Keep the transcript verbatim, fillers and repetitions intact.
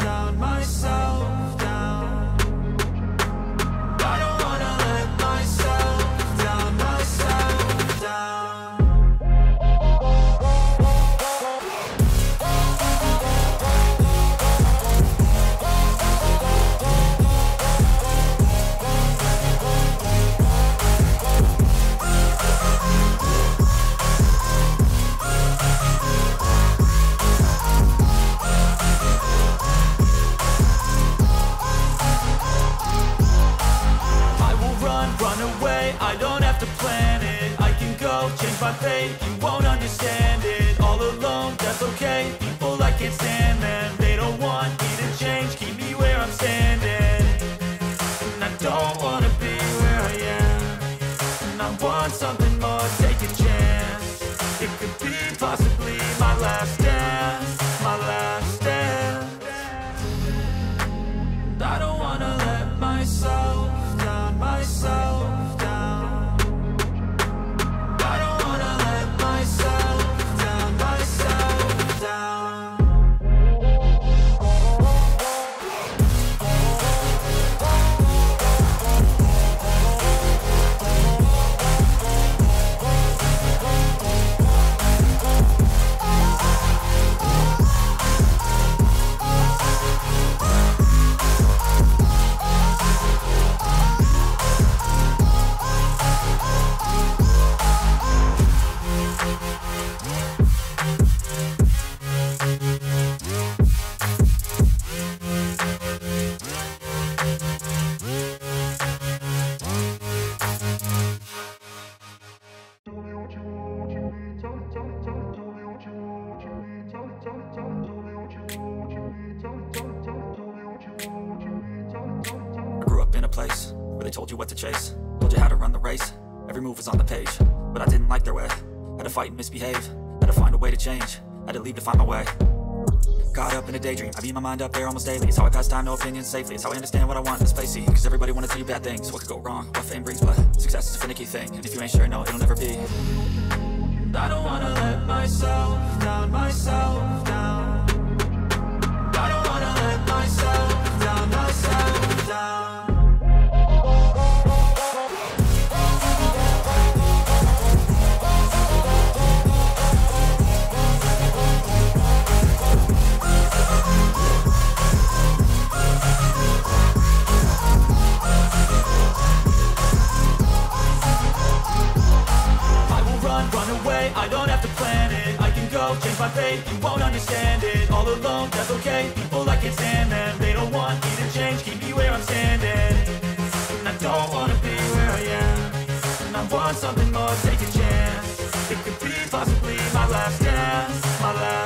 down, myself down. I don't wanna let myself down, myself down. I don't have to plan it. I can go change my fate. You won't understand it. All alone, that's okay. People, I can't stand them. They don't want me to change. Keep me where I'm standing. And I don't wanna be where I am. And I want something more. Take a chance. It could be possibly my last dance. My last dance. And I don't wanna let myself down, myself. Told you what to chase, told you how to run the race. Every move was on the page, but I didn't like their way. Had to fight and misbehave, had to find a way to change, had to leave to find my way. Caught up in a daydream, I beat my mind up there almost daily. It's how I pass time, no opinions safely. It's how I understand what I want in this place, see. Cause everybody wanna tell you bad things, what could go wrong, what fame brings. But success is a finicky thing, and if you ain't sure, no, it'll never be. I don't wanna let myself down, myself down. I don't wanna let myself down, myself down. I don't have to plan it. I can go change my fate. You won't understand it. All alone, that's okay. People, I can't stand them. They don't want me to change. Keep me where I'm standing. And I don't wanna be where I am. And I want something more. Take a chance. It could be possibly my last dance. My last.